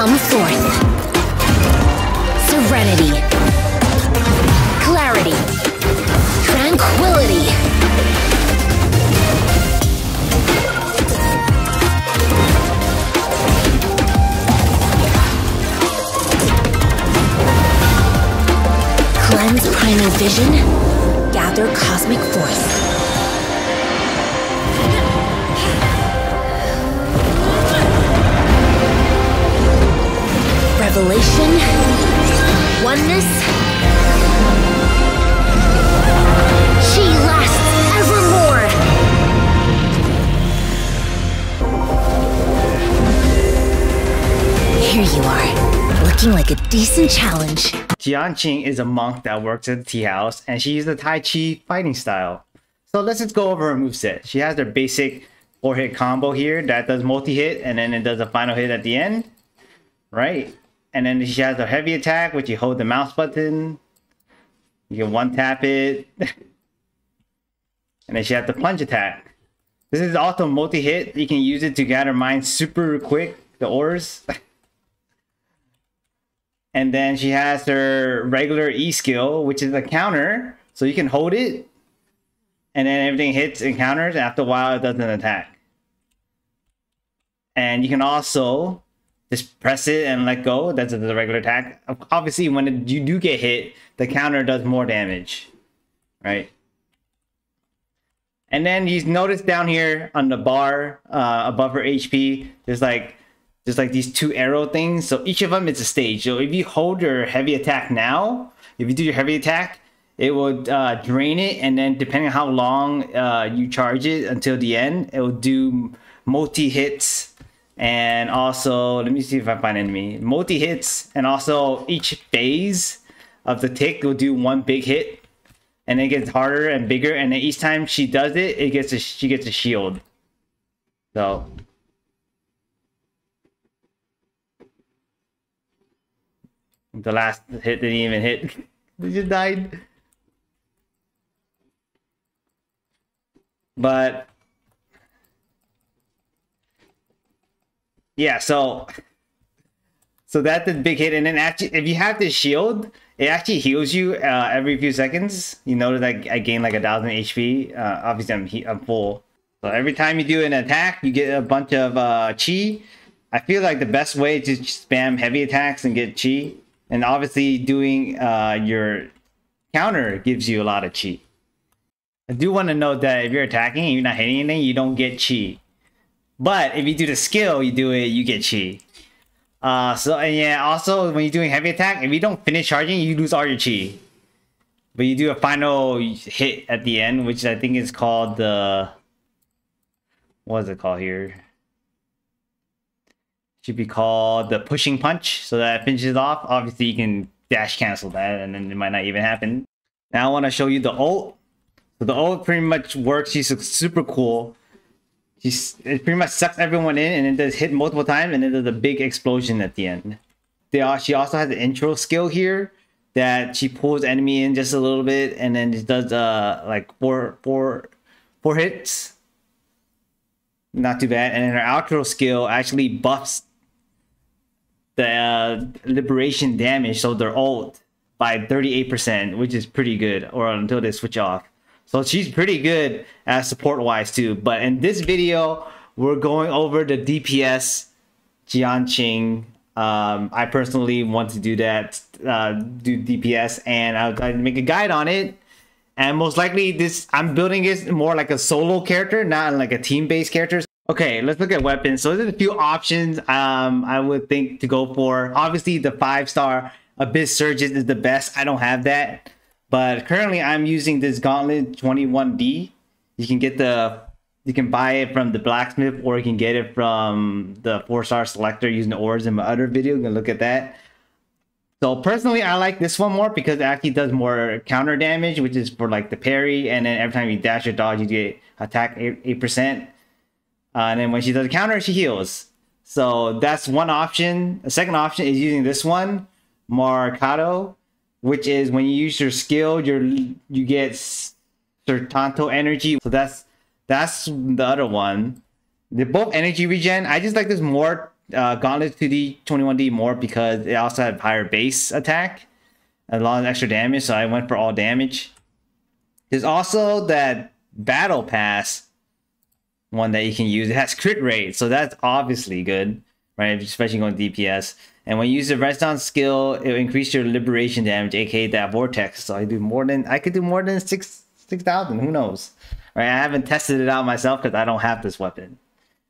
come forth. Serenity. Clarity. Tranquility. Cleanse primal vision. Gather cosmic force. Revelation, oneness, she lasts evermore. Here you are, looking like a decent challenge. Jianxin is a monk that works at the tea house, and she uses the Tai Chi fighting style. So let's just go over her moveset. She has her basic 4-hit combo here that does multi-hit, and then it does a final hit at the end, right? And then she has a heavy attack, which you hold the mouse button. You can one-tap it. And then she has the plunge attack. This is also multi-hit. You can use it to gather mines super quick, the ores. And then she has her regular E skill, which is a counter. So you can hold it. And then everything hits and counters. And after a while, it doesn't attack. And you can also just press it and let go. That's the regular attack. Obviously, when you do get hit, the counter does more damage, right? And then you notice down here on the bar above her HP, there's like these two arrow things. So each of them is a stage. So if you hold your heavy attack now, if you do your heavy attack, it will drain it. And then depending on how long you charge it until the end, it will do multi-hits. And also, let me see if I find enemy. Multi-hits, and also each phase of the tick will do one big hit. And it gets harder and bigger, and then each time she does it, she gets a shield. So the last hit didn't even hit. They just died. But yeah, so that's the big hit. And then actually, if you have this shield, it actually heals you every few seconds. You notice I gain like 1,000 HP. Obviously, I'm full. So every time you do an attack, you get a bunch of chi. I feel like the best way to spam heavy attacks and get chi. And obviously, doing your counter gives you a lot of chi. I do want to note that if you're attacking and you're not hitting anything, you don't get chi. But if you do the skill, you do it, you get chi. And yeah, also when you're doing heavy attack, if you don't finish charging, you lose all your chi. But you do a final hit at the end, which I think is called the... what is it called here? It should be called the pushing punch. So that finishes off. Obviously, you can dash cancel that, and then it might not even happen. Now I want to show you the ult. So the ult pretty much works. She's super cool. It pretty much sucks everyone in, and it does hit multiple times, and then there's a big explosion at the end. She also has the intro skill here that she pulls enemy in just a little bit, and then it does like four hits. Not too bad. And then her outro skill actually buffs the liberation damage, so their ult, by 38%, which is pretty good, or until they switch off. So she's pretty good at support-wise too. But in this video, we're going over the DPS Jianxin. I personally want to do that, do DPS, and I'll make a guide on it. And most likely, I'm building it more like a solo character, not like a team-based character. Okay, let's look at weapons. So there's a few options I would think to go for. Obviously, the 5-star Abyss Surgeon is the best. I don't have that. But currently, I'm using this Gauntlet 21-D. You can buy it from the blacksmith, or you can get it from the 4-star selector using the ores in my other video. You can look at that. So personally, I like this one more because it actually does more counter damage, which is for like the parry. And then every time you dash or dodge, you get attack 8%. And then when she does a counter, she heals. So that's one option. The second option is using this one, Mercado, which is when you use your skill, you get Sertanto energy. So that's the other one. They're both energy regen. I just like this more Gauntlet 2D 21D more because it also had higher base attack, a lot of extra damage, so I went for all damage. There's also that battle pass one that you can use. It has crit rate, so that's obviously good, right? Especially going DPS. And when you use the resistance skill, it will increase your liberation damage, aka that vortex. So I could do more than 6,000. Who knows? All right, I haven't tested it out myself because I don't have this weapon.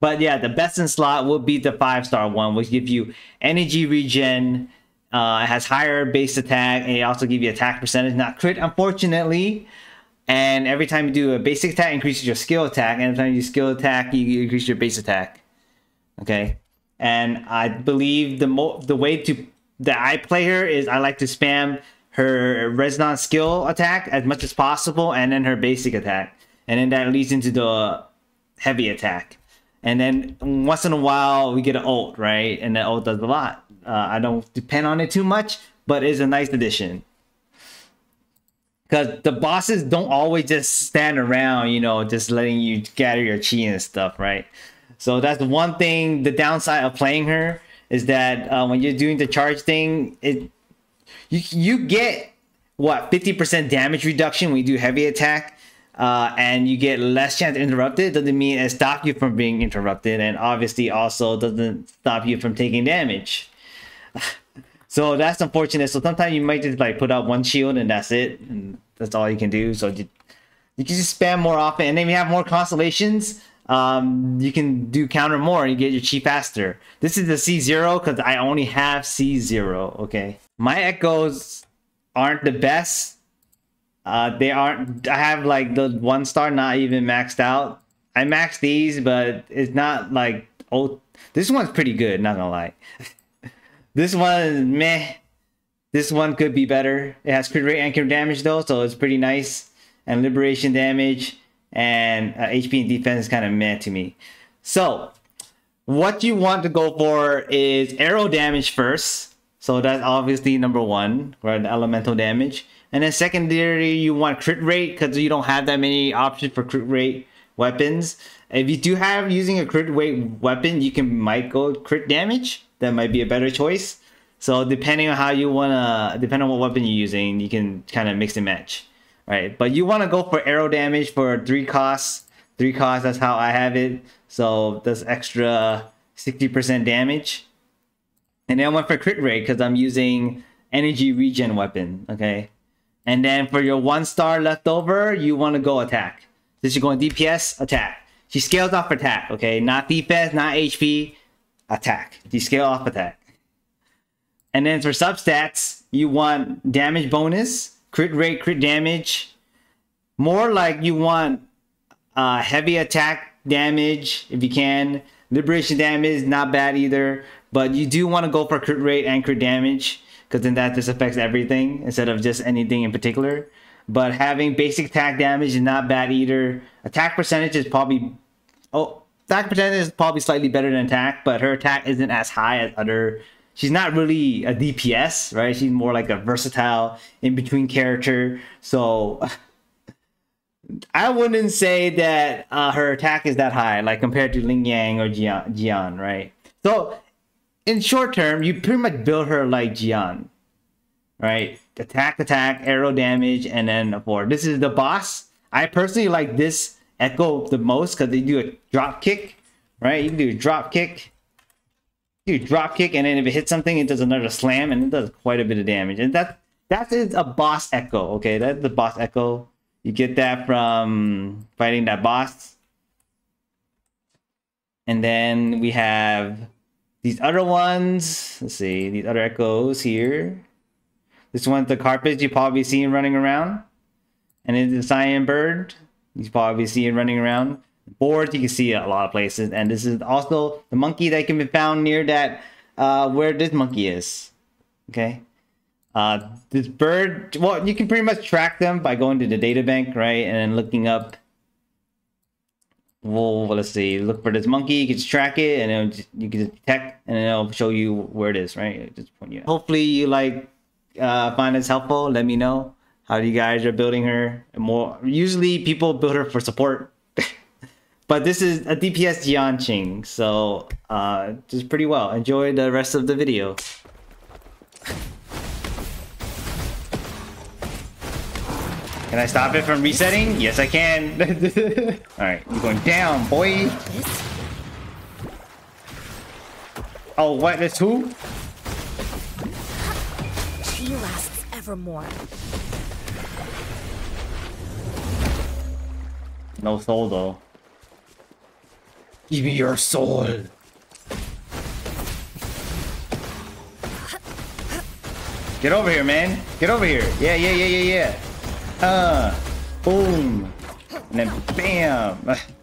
But yeah, the best in slot will be the 5-star one, which gives you energy regen. It has higher base attack, and it also gives you attack percentage, not crit, unfortunately. And every time you do a basic attack, increases your skill attack. And every time you do skill attack, you increase your base attack. Okay. And I believe the way that I play her is I like to spam her resonance skill attack as much as possible, and then her basic attack. And then that leads into the heavy attack. And then once in a while, we get an ult, right? And that ult does a lot. I don't depend on it too much, but it's a nice addition. Because the bosses don't always just stand around, you know, just letting you gather your chi and stuff, right? So that's the one thing, the downside of playing her, is that when you're doing the charge thing, you get, what, 50% damage reduction when you do heavy attack. And you get less chance to interrupt it. Doesn't mean it stops you from being interrupted, and obviously also doesn't stop you from taking damage. So that's unfortunate. So sometimes you might just like put out one shield and that's it, and that's all you can do. So you can just spam more often, and then you have more constellations. You can do counter more and you get your chi faster. This is the C0 because I only have C0. Okay, my echoes aren't the best. They aren't. I have like the 1-star not even maxed out. I maxed these, but it's not like, oh, this one's pretty good, not gonna lie. This one is meh. This one could be better. It has crit rate and crit damage though, so it's pretty nice. And liberation damage and HP and defense is kind of meh to me. So what you want to go for is arrow damage first. So that's obviously number one, right? The elemental damage. And then secondary, you want crit rate because you don't have that many options for crit rate weapons. If you do have using a crit rate weapon, you might go crit damage. That might be a better choice. So depending on how you wanna, depending on what weapon you're using, you can kind of mix and match, right? But you want to go for arrow damage for 3 costs. 3 costs. That's how I have it. So that's extra 60% damage. And then I went for crit rate because I'm using energy regen weapon. Okay. And then for your 1-star left over, you want to go attack. Since you're going DPS, attack. She scales off attack, okay? Not defense, not HP, attack. You scale off attack. And then for substats, you want damage bonus, crit rate, crit damage. More like you want heavy attack damage, if you can. Liberation damage, not bad either. But you do want to go for crit rate and crit damage, because then that just affects everything instead of just anything in particular. But having basic attack damage is not bad either. Attack percentage is probably, oh, attack percentage is probably slightly better than attack, but her attack isn't as high as other. She's not really a DPS, right? She's more like a versatile in-between character. So I wouldn't say that her attack is that high, like compared to Ling Yang or Jian, right? So in short term, you pretty much build her like Jian, right? Attack, arrow damage, and then a 4. This is the boss. I personally like this echo the most because they do a drop kick, right? You can do a drop kick. You do a drop kick, and then if it hits something, it does another slam, and it does quite a bit of damage. And that is a boss echo, okay? That's the boss echo. You get that from fighting that boss. And then we have these other ones. Let's see, these other echoes here. This one's the carpet, you probably see him running around. And then the cyan bird, you probably see him running around. Boards, you can see a lot of places. And this is also the monkey that can be found near that, where this monkey is. Okay. This bird, well, you can pretty much track them by going to the data bank, right? And then looking up. Well, let's see, look for this monkey, you can just track it, and it'll just, you can detect, and it'll show you where it is, right? It'll just point you out. Hopefully you like find this helpful. Let me know how you guys are building her. More usually people build her for support But this is a DPS Jianxin, so just pretty well. Enjoy the rest of the video. Can I stop it from resetting? Yes, I can. Alright, you're going down, boy. Oh, what? That's who? She lasts evermore. No soul, though. Give me your soul. Get over here, man. Get over here. Yeah, yeah, yeah, yeah, yeah. Boom. And then bam.